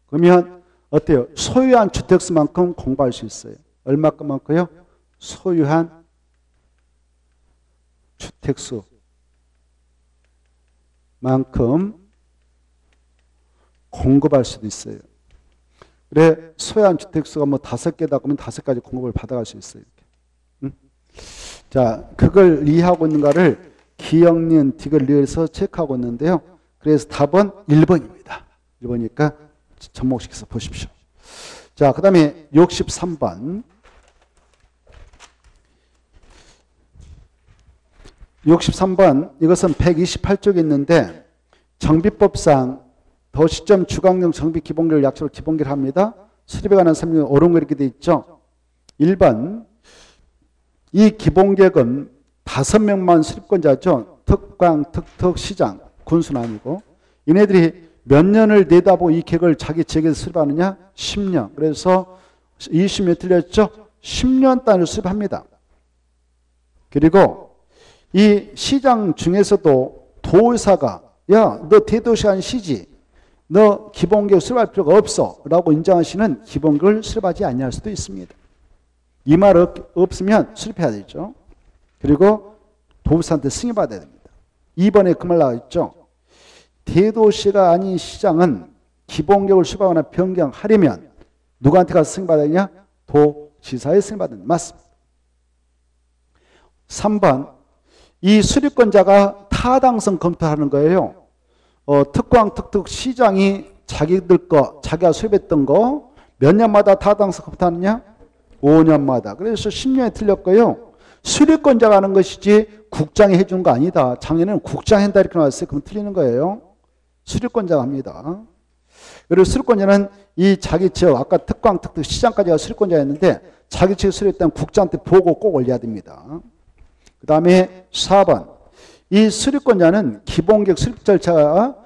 그러면 어때요? 소유한 주택수만큼 공부할 수 있어요. 얼마큼만큼요? 소유한 주택수만큼 공급할 수도 있어요. 그래 소유한 주택수가 뭐 5개다 그러면 5가지 공급을 받아갈 수 있어요. 응? 자, 그걸 이해하고 있는가를 기억니은 디귿 리을에서 체크하고 있는데요. 그래서 답은 1번입니다. 1번이니까 접목시켜서 보십시오. 자, 그 다음에 63번. 63번 이것은 128쪽에 있는데 정비법상 도시점 주거환경 정비기본계획을 약속으로 기본계획을 합니다. 수립에 관한 설명이 옳은 거 이렇게 돼 있죠. 1번 이 기본계획은 5명만 수립권자죠. 특광, 특특, 시장, 군수는 아니고 이네들이 몇 년을 내다보고 이 계획을 자기 지역에서 수립하느냐? 10년. 그래서 20년 틀렸죠. 10년 단위로 수립합니다. 그리고 이 시장 중에서도 도의사가 야, 너 대도시 안 시지. 너 기본계획 수립할 필요가 없어. 라고 인정하시는 기본계획을 수립하지 아니할 수도 있습니다. 이 말 없으면 수립해야 되죠. 그리고 도의사한테 승인받아야 됩니다. 2번에 그 말 나와 있죠. 대도시가 아닌 시장은 기본계획을 수립하거나 변경하려면 누구한테 가서 승인받아야 되냐? 도지사에 승인받아야 됩니다. 맞습니다. 3번. 이 수립권자가 타당성 검토하는 거예요. 특광, 특특, 시장이 자기들 거, 자기가 수립했던 거 몇 년마다 타당성급하느냐? 5년마다. 그래서 10년에 틀렸고요. 수리권자가 하는 것이지 국장이 해준 거 아니다. 작년에는 국장이 한다 이렇게 나왔어요. 그럼 틀리는 거예요. 수리권자가 합니다. 그리고 수리권자는 이 자기 지역, 아까 특광, 특특, 시장까지가 수리권자였는데 자기 지역 수리했다면 국장한테 보고 꼭 올려야 됩니다. 그 다음에 4번. 이 수리권자는 기본계획 수립 절차가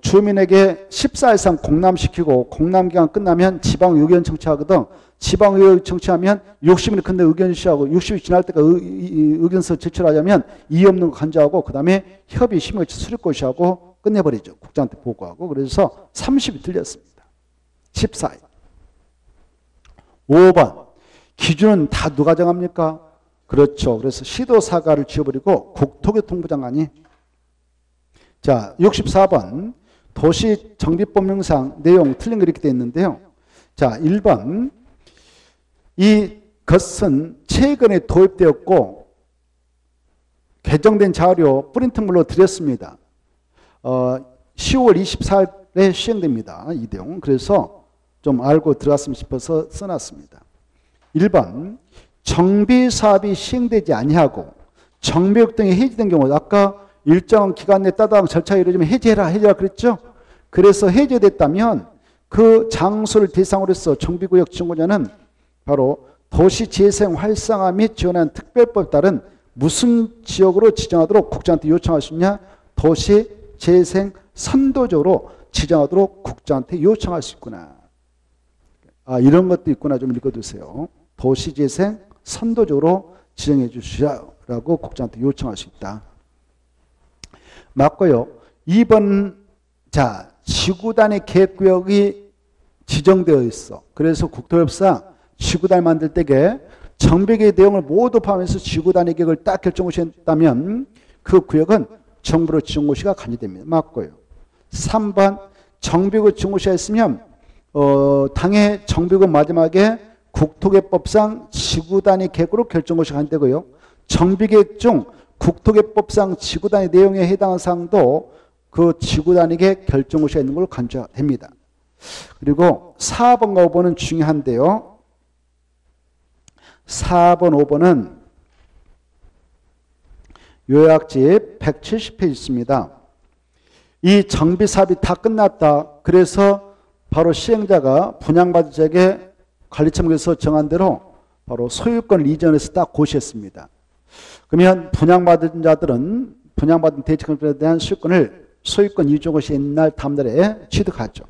주민에게 14 이상 공람시키고 공람기간 끝나면 지방의견 청취하거든. 지방의견 청취하면 60일이 근데 의견 제시하고 60일 지날 때까지 의견서 제출하자면 이의 없는 거 간주하고 그 다음에 협의 심의 수립 고시하고 끝내버리죠. 국장한테 보고하고. 그래서 30이 틀렸습니다. 14일. 5번. 기준은 다 누가 정합니까? 그렇죠. 그래서 시도사가를 지워버리고 국토교통부 장관이. 자, 64번 도시정비법령상 내용 틀린 거 이렇게 되어 있는데요. 자, 1번 이 것은 최근에 도입되었고 개정된 자료 프린트물로 드렸습니다. 10월 24일에 시행됩니다. 이 내용. 그래서 좀 알고 들어갔으면 싶어서 써놨습니다. 1번 정비사업이 시행되지 아니하고 정비역 등이 해지된 경우 아까 일정 기간 내 따당 절차에 이르면 해제해라, 해제라 그랬죠? 그래서 해제됐다면 그 장소를 대상으로 해서 정비구역 지원권자는 바로 도시재생 활성화 및 지원하는 특별법에 따른 무슨 지역으로 지정하도록 국장한테 요청할 수 있냐? 도시재생 선도적으로 지정하도록 국장한테 요청할 수 있구나. 아, 이런 것도 있구나. 좀 읽어두세요. 도시재생 선도적으로 지정해 주시라고 국장한테 요청할 수 있다. 맞고요. 2번, 자, 지구단의 계획구역이 지정되어 있어. 그래서 국토협상 지구단을 만들 때에 정비계획 내용을 모두 포함해서 지구단의 계획을 딱 결정고시했다면 그 구역은 정부로 지정고시가 간주됩니다. 맞고요. 3번, 정비구역 지정고시했으면 당해 정비구역 마지막에 국토계획법상 지구단의 계획으로 결정고시가 간주되고요. 정비계획 중 국토계획법상 지구단위 내용에 해당한 사항도 그 지구단위에 결정고시가 있는 걸로 간주됩니다. 그리고 4번과 5번은 중요한데요. 4번, 5번은 요약집 170페이지 있습니다. 이 정비사업이 다 끝났다. 그래서 바로 시행자가 분양받은 지역에 관리처분에서 정한 대로 바로 소유권을 이전해서 딱 고시했습니다. 그러면 분양받은 자들은 분양받은 대지건물에 대한 소유권을 소유권 이전고시 옛날 다음날에 취득하죠.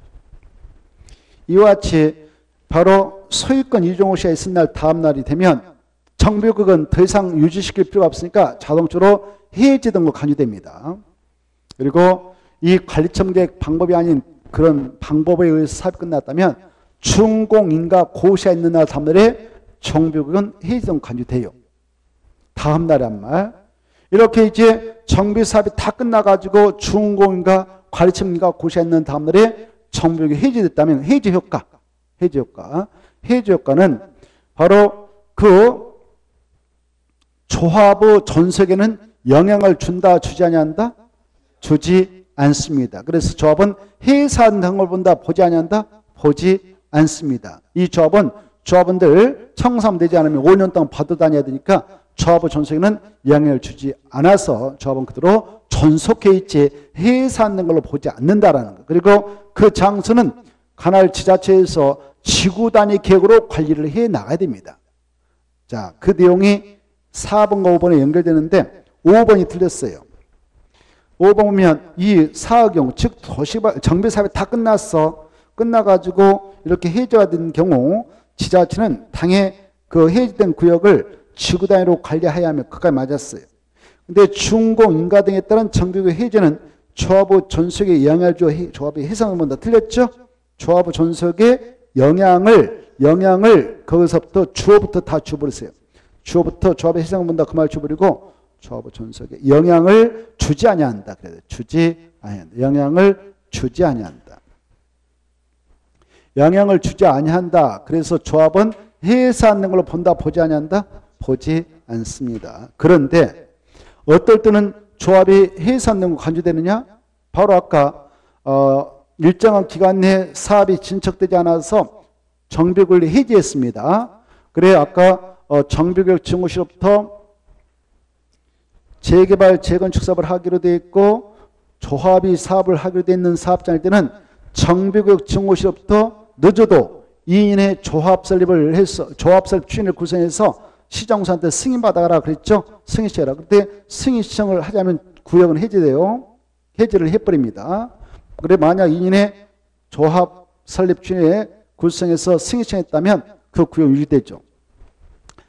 이와 같이 바로 소유권 이전고시가 있은 날 다음날이 되면 정비구역은 더 이상 유지시킬 필요가 없으니까 자동적으로 해지된 거 간주됩니다. 그리고 이 관리청객 방법이 아닌 그런 방법에 의해서 사업이 끝났다면 준공인가 고시가 있는 날 다음날에 정비구역은 해지된 거 간주돼요. 다음 날에 한 말. 이렇게 이제 정비사업이 다 끝나가지고 준공인가 관리청인가 고시했는 다음 날에 정비역이 해제됐다면 해제 효과는 바로 그 조합의 전세계는 영향을 준다, 주지 아니한다? 주지 않습니다. 그래서 조합은 해산한 걸 본다, 보지 아니한다? 보지 않습니다. 이 조합은 조합원들 청산되지 않으면 5년 동안 받아 다녀야 되니까 조합의 전속에는 영향을 주지 않아서 조합은 그대로 존속해 있지 해산된 걸로 보지 않는다라는 것. 그리고 그 장소는 관할 지자체에서 지구 단위 계획으로 관리를 해 나가야 됩니다. 자, 그 내용이 4번과 5번에 연결되는데 5번이 틀렸어요. 5번 보면 이 사업용 즉 정비 사업이 다 끝났어. 끝나가지고 이렇게 해제가 된 경우 지자체는 당해 그 해제된 구역을 지구 단위로 관리해야 하며 그까지 맞았어요. 근데 준공 인가 등에 따른 정비구역 해제는 조합의 존속에 영향을 줘 조합의 해상을 본다. 틀렸죠? 조합의 존속에 영향을 거기서부터 주어부터 다 줘버리세요. 주어부터 조합의 해상을 본다 그 말 줘버리고 조합의 존속에 영향을 주지 아니한다. 그래야 돼. 주지 아니한다. 영향을 주지 아니한다. 영향을 주지 아니한다. 그래서 조합은 해산된 걸로 본다 보지 아니한다. 보지 않습니다. 그런데 어떨 때는 조합이 해산된 거 간주되느냐? 바로 아까 일정한 기간 내 사업이 진척되지 않아서 정비구를 해제했습니다. 그래 아까 정비구역 증오시로부터 재개발, 재건축 사업을 하기로 되어 있고 조합이 사업을 하기로 되어 있는 사업장일 때는 정비구역 증오시로부터 늦어도 2인의 조합 설립을 해서 조합 설립 추진을 구성해서 시정사한테 승인받아라 그랬죠. 승인시켜라. 그때 승인시청을 하자면 구역은 해제돼요. 해제를 해버립니다. 그래 만약 2인의 조합 설립 추진에 구성해서 승인시청했다면 그 구역 유지되죠.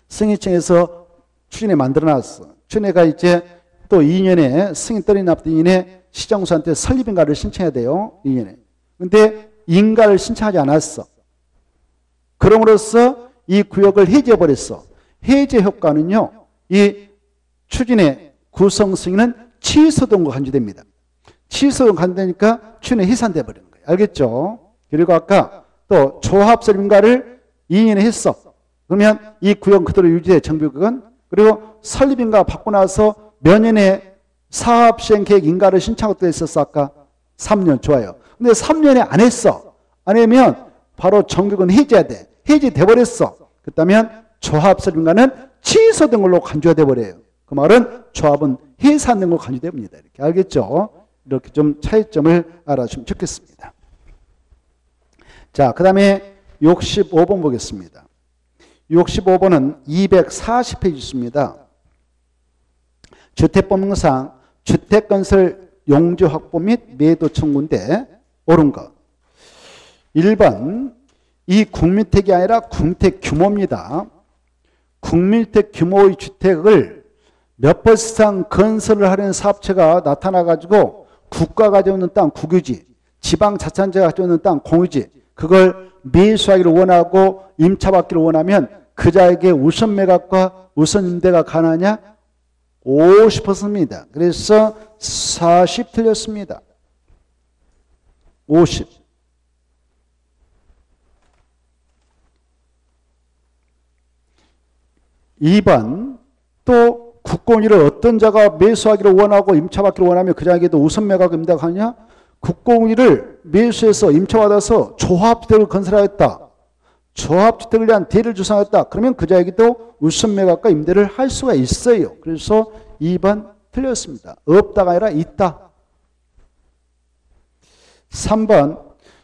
승인시청에서 추진에 만들어놨어. 추진회가 이제 또 2년에 승인 떨어진 앞에 2년에 시정사한테 설립인가를 신청해야 돼요. 2년에. 근데 인가를 신청하지 않았어. 그럼으로써 이 구역을 해제해버렸어. 해제 효과는요. 이 추진의 구성 승인은 취소동과 간주됩니다. 취소동과 간주되니까 추진이 해산돼 버리는 거예요. 알겠죠? 그리고 아까 또 조합설립인가를 2년에 했어. 그러면 이 구역 그대로 유지해 정비구역은. 그리고 설립인가 받고 나서 몇 년에 사업시행계획 인가를 신청하고 또 했었어. 아까 3년 좋아요. 근데 3년에 안 했어. 안 하면 바로 정비구역은 해제해야 돼. 해제돼 버렸어. 그렇다면 조합설립인가는 취소된 걸로 간주가 버려요. 그 말은 조합은 해산된 걸로 간주됩니다. 이렇게 알겠죠? 이렇게 좀 차이점을 알아주면 좋겠습니다. 자, 그 다음에 65번 보겠습니다. 65번은 240페이지 있습니다. 주택법령상 주택건설 용지 확보 및 매도 청구인데 옳은 것. 1번 이 국민택이 아니라 국민택 규모입니다. 국민주택 규모의 주택을 몇 번 이상 건설을 하려는 사업체가 나타나가지고 국가가 가져오는 땅 국유지, 지방자치단체가 가져오는 땅 공유지, 그걸 매수하기를 원하고 임차받기를 원하면 그자에게 우선 매각과 우선 임대가 가능하냐? 50%입니다. 그래서 40 틀렸습니다. 50. (2번) 또 국공유를 어떤 자가 매수하기를 원하고 임차받기를 원하며 그자에게도 우선 매각 임대가 가느냐? 국공유를 매수해서 임차받아서 조합주택을 건설하였다. 조합주택을 위한 대를 조성하였다. 그러면 그자에게도 우선 매각과 임대를 할 수가 있어요. 그래서 2번 틀렸습니다. 없다가 아니라 있다. 3번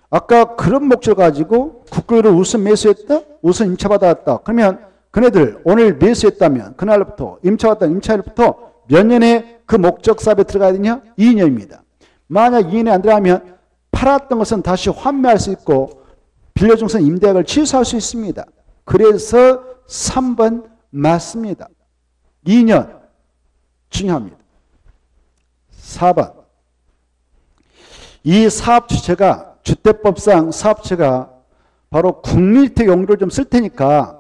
아까 그런 목적을 가지고 국공유를 우선 매수했다? 우선 임차받았다. 그러면 그네들 오늘 매수했다면 그날부터 임차받았다면 임차일부터 몇 년에 그 목적 사업에 들어가야 되냐? 2년입니다. 만약 2년에 안 들어가면 팔았던 것은 다시 환매할 수 있고 빌려준 것은 임대약을 취소할 수 있습니다. 그래서 3번 맞습니다. 2년 중요합니다. 4번 이 사업 주체가 주택법상 사업체가 바로 국민주택 용도를 좀 쓸 테니까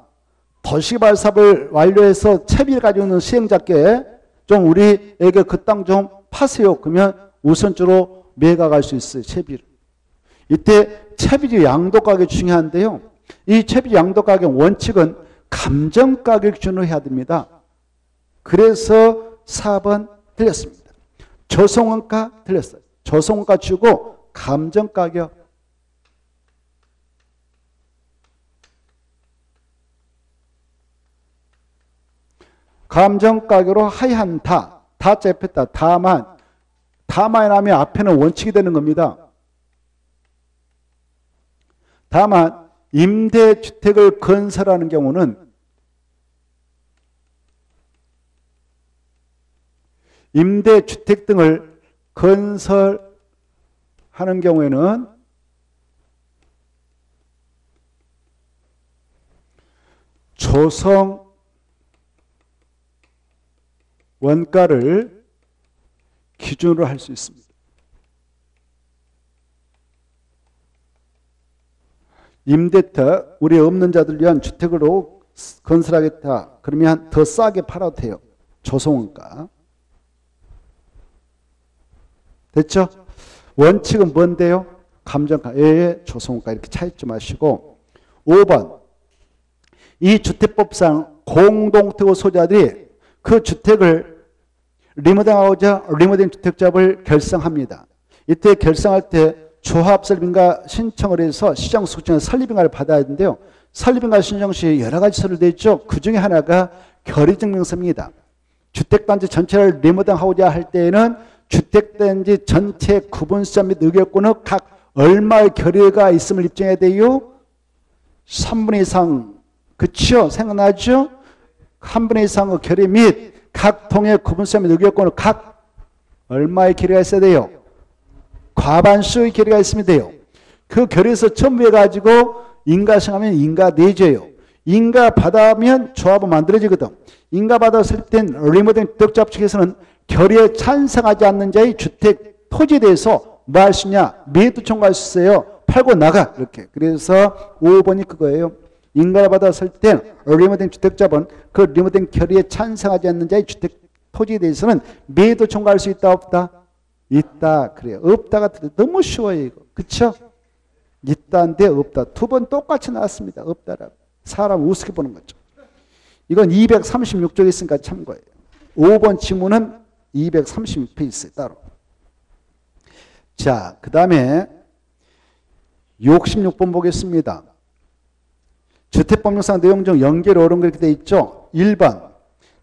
도시개발 사업을 완료해서 채비를 가져오는 시행자께 좀 우리에게 그 땅 좀 파세요. 그러면 우선적으로 매각할 수 있어요. 채비를. 이때 채비지 양도가격이 중요한데요. 이 채비지 양도가격 원칙은 감정가격 기준으로 해야 됩니다. 그래서 4번 틀렸습니다. 조성원가 틀렸어요. 조성원가 주고 감정가격. 하얀 다, 다자 옆에 있다. 다만이라면 앞에는 원칙이 되는 겁니다. 다만 임대주택을 건설하는 경우는 임대주택 등을 건설하는 경우에는 조성 원가를 기준으로 할 수 있습니다. 임대택, 우리 없는 자들 위한 주택으로 건설하겠다. 그러면 더 싸게 팔아도 돼요. 조성원가. 됐죠? 원칙은 뭔데요? 감정가, 예, 조성원가 이렇게 차이점 하시고 5번 이 주택법상 공동택의 소유자들이 그 주택을 리모델링하고자 리모델링 주택조합을 결성합니다. 이때 결성할 때 조합설립인가 신청을 해서 시장수급증을 설립인가를 받아야 하는데요. 설립인가 신청 시 여러 가지 서류가 있죠. 그중에 하나가 결의증명서입니다. 주택단지 전체를 리모델링하고자 할 때에는 주택단지 전체 구분시점 및 의결권의 각 얼마의 결의가 있음을 입증해야 돼요. 3분의 이상, 그치요? 생각나죠? 3분의 이상의 결의 및 각 통의 구분시점 및 의결권을 각 얼마의 결의가 있어야 돼요? 과반수의 결의가 있으면 돼요. 그 결의에서 첨부해가지고 인가성하면 인가내줘요. 인가받아면 조합은 만들어지거든. 인가받아 설립된 리모델링 독자 측에서는 결의에 찬성하지 않는 자의 주택 토지에 대해서 뭐 할 수 있냐? 매도 청구할 수 있어요. 팔고 나가. 이렇게. 그래서 5번이 그거예요. 인가받아 설립된 리모델링 주택자본 그 리모델링 결의에 찬성하지 않는 자의 주택 토지에 대해서는 매도 청구할 수 있다 없다? 있다. 그래요. 없다가 너무 쉬워요. 이거. 그쵸? 있다인데 없다. 두 번 똑같이 나왔습니다. 없다라고. 사람 우습게 보는 거죠. 이건 236쪽에 있으니까 참고해요. 5번 지문은 236페이지에 따로. 자, 그 다음에 66번 보겠습니다. 주택법률상 내용 중 연결 어려운 게 이렇게 돼 있죠. 1번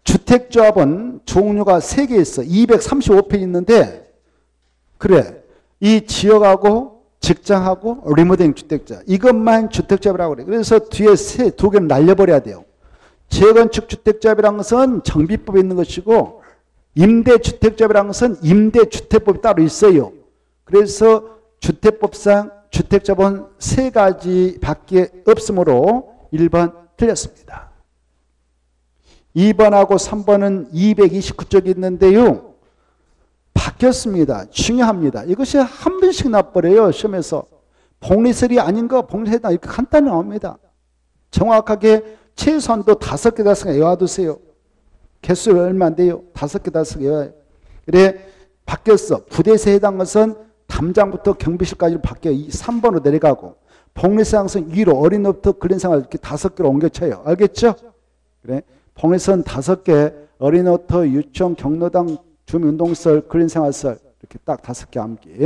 주택조합은 종류가 3개 있어. 235페이지 있는데 그래 이 지역하고 직장하고 리모델링 주택자 이것만 주택조합이라고 그래. 그래서 뒤에 두 개는 날려버려야 돼요. 재건축 주택조합이라는 것은 정비법에 있는 것이고 임대주택조합이라는 것은 임대주택법이 따로 있어요. 그래서 주택법상 주택조합은 세 가지밖에 없으므로 1번 틀렸습니다. 2번하고 3번은 229쪽이 있는데요. 바뀌었습니다. 중요합니다. 이것이 한 번씩 나버려요. 시험에서. 복리설이 아닌 거 복리설이다 이렇게 간단히 나옵니다. 정확하게 최소한도 5개, 5개 외워두세요. 개수 얼마 안 돼요. 5개, 5개 외워요. 그래 바뀌었어. 부대세 해당 것은 담장부터 경비실까지 바뀌어요. 3번으로 내려가고 복리설 항상 위로 어린이부터 근린상을 이렇게 5개로 옮겨쳐요. 알겠죠? 그래 복리설은 5개 어린이부터 유치원 경로당 주민운동설, 근린생활설 이렇게 딱 5개 암기.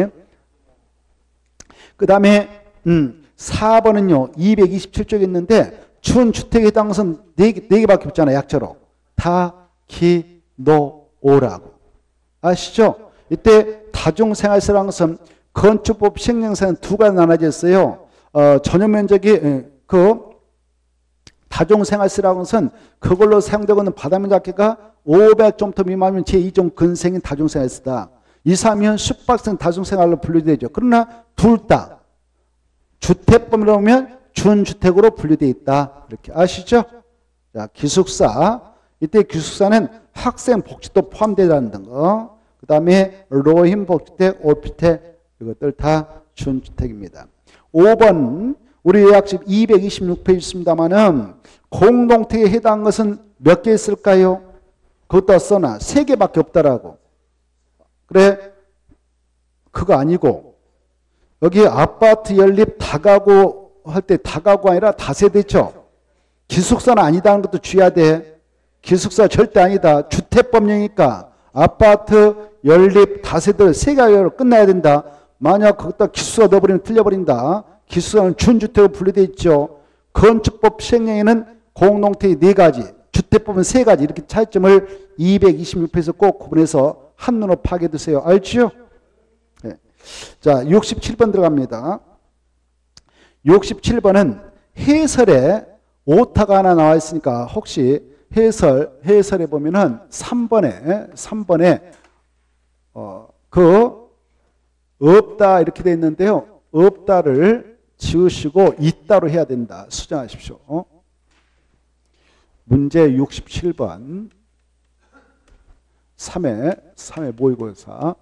그 다음에 4번은요. 227쪽에 있는데 준주택에 해당 것은 4개밖에 없잖아요. 약자로. 다, 기, 노, 오라고. 아시죠? 이때 다중생활설한 것은 건축법 시행령사는 두 가지 나눠졌어요. 전용면적이 그 다중생활설한 것은 그걸로 사용되고는 바다면적계가 500점토 미만이면 제2종 근생인 다중생활이다. 2, 3이면 숙박생 다중생활로 분류되죠. 그러나 둘 다 주택범위로 보면 준주택으로 분류되어 있다. 이렇게 아시죠? 자, 기숙사. 이때 기숙사는 학생 복지도 포함되다는 거. 그 다음에 로힘 복지대, 오피테 이것들 다 준주택입니다. 5번 우리 예약집 226페이지 있습니다만은 공동택에 해당한 것은 몇 개 있을까요? 그것도 써놔. 3개밖에 없다라고. 그래. 그거 아니고 여기 아파트 연립 다가구 할 때 다가구 아니라 다세대죠. 기숙사는 아니다는 것도 주의해야 돼. 기숙사 절대 아니다. 주택법령이니까 아파트 연립 다세대를 3개로 끝나야 된다. 만약 거기다 기숙사 넣어버리면 틀려버린다. 기숙사는 준주택으로 분류되어 있죠. 건축법 시행령에는 공동택이 4가지. 주택법은 3가지 이렇게 차이점을 226페이지에서 꼭 구분해서 한눈으로 파악해두세요. 알죠? 네. 자, 67번 들어갑니다. 67번은 해설에 오타가 하나 나와 있으니까 혹시 해설에 보면은 3번에 그 없다 이렇게 되어 있는데요. 없다를 지우시고 있다로 해야 된다. 수정하십시오. 문제 67번 3회 모의고사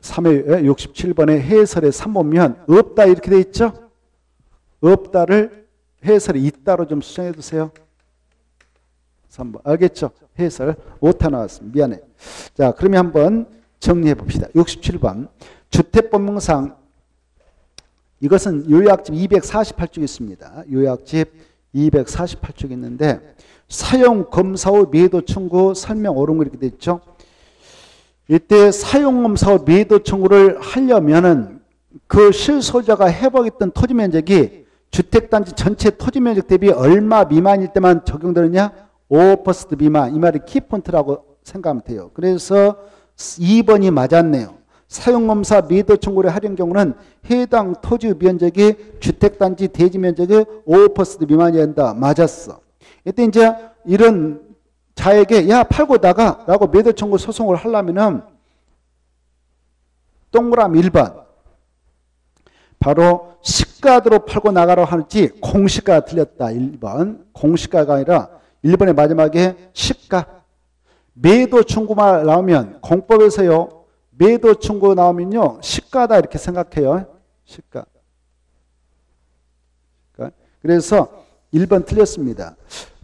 3회 67번의 해설에 3보면 없다 이렇게 돼 있죠? 없다를 해설에 있다로 좀 수정해 두세요. 3번 알겠죠? 해설 오타 나왔습니다. 미안해. 자 그러면 한번 정리해 봅시다. 67번 주택법령상 이것은 요약집 248쪽에 있습니다. 요약집 248쪽에 있는데 사용검사 후 매도 청구 설명 옳은 거 이렇게 돼 있죠. 이때 사용음서 매도 청구를 하려면은 그 실소유자가 해보겠던 토지 면적이 주택단지 전체 토지 면적 대비 얼마 미만일 때만 적용되느냐? 5% 미만. 이 말이 키포인트라고 생각하면 돼요. 그래서 2번이 맞았네요. 사용검사 매도 청구를 하려는 경우는 해당 토지 면적이 주택단지 대지 면적의 5% 미만이어야 한다. 맞았어. 이때 이제 이런 자에게 야 팔고 나가 라고 매도 청구 소송을 하려면은 동그라미 1번 바로 시가대로 팔고 나가라고 하는지 공시가가 틀렸다. 1번. 공시가가 아니라 1번의 마지막에 시가. 매도 청구만 나오면 공법에서요. 매도 청구 나오면요. 시가다 이렇게 생각해요. 시가. 그래서 1번 틀렸습니다.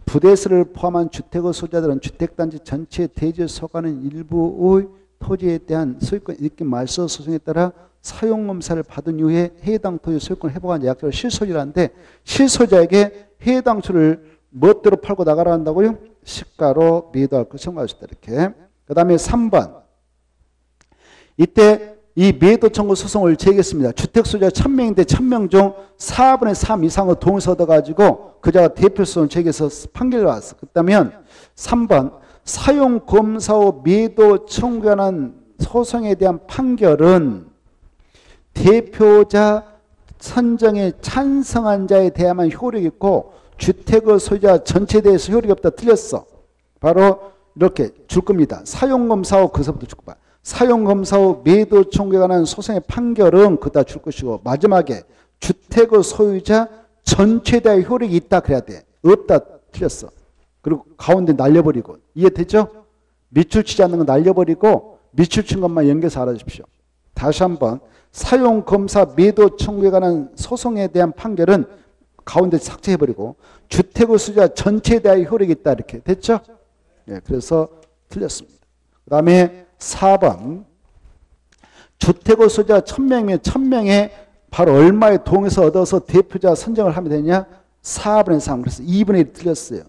부대수를 포함한 주택의 소유자들은 주택단지 전체의 대지에 속하는 일부의 토지에 대한 소유권 이익 말소 소송에 따라 사용검사를 받은 이후에 해당 토지 소유권을 회복한 약자를 실소유자인데 실소유자에게 해당 토지를 멋대로 팔고 나가라 한다고요? 시가로 매도할 것을 청구할 수 있다. 이렇게. 그 다음에 3번. 이때 이 매도 청구 소송을 제기했습니다. 주택소유자 1000명인데 1000명 중 4분의 3 이상의 동의서 얻어가지고 그자가 대표 소송을 제기해서 판결을 왔어. 그렇다면 3번. 사용검사와 매도 청구하는 소송에 대한 판결은 대표자 선정에 찬성한 자에 대해야만 효력이 있고 주택의 소유자 전체에 대해서 효력이 없다. 틀렸어. 바로 이렇게 줄 겁니다. 사용검사와 거기서부터 줄 겁니다. 사용검사와 매도 청구에 관한 소송의 판결은 그다 줄 것이고 마지막에 주택의 소유자 전체에 대한 효력이 있다. 그래야 돼. 없다. 틀렸어. 그리고 가운데 날려버리고. 이해됐죠? 밑줄 치지 않는 건 날려버리고 밑줄 친 것만 연결해서 알아주십시오. 다시 한번 사용검사 매도 청구에 관한 소송에 대한 판결은 가운데 삭제해버리고 주택의 소유자 전체에 대한 효력이 있다. 이렇게 됐죠? 네, 그래서 틀렸습니다. 그 다음에 4번 주택의 소유자 1000명이면 1000명에 바로 얼마의 동의서 얻어서 대표자 선정을 하면 되냐? 4분의 3. 그래서 2분의 1이 틀렸어요.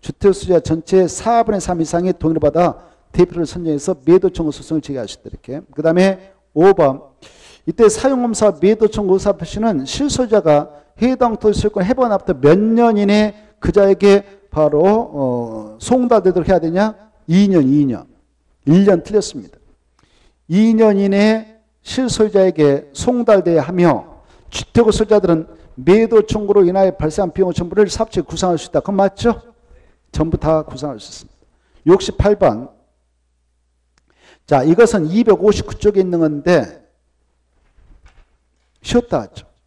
주택 소유자 전체의 4분의 3 이상의 동의를 받아 대표를 선정해서 매도 청구 소송을 제기하셨다. 이렇게. 그 다음에 5번 이때 사용검사 매도 청구 의사 표시는 실소유자가 해당 토지 소유권 회복한 앞부터 몇 년 이내 그자에게 바로 송달되도록 해야 되냐? 2년. 1년 틀렸습니다. 2년 이내 실소유자에게 송달돼야 하며 주택의 소유자들은 매도 청구로 인하여 발생한 비용 전부를 삽질 구상할 수 있다. 그건 맞죠? 전부 다 구상할 수 있습니다. 68번. 자, 이것은 259쪽에 있는 건데 쉬었다 하죠.